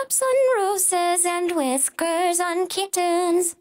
cups on roses and whiskers on kittens.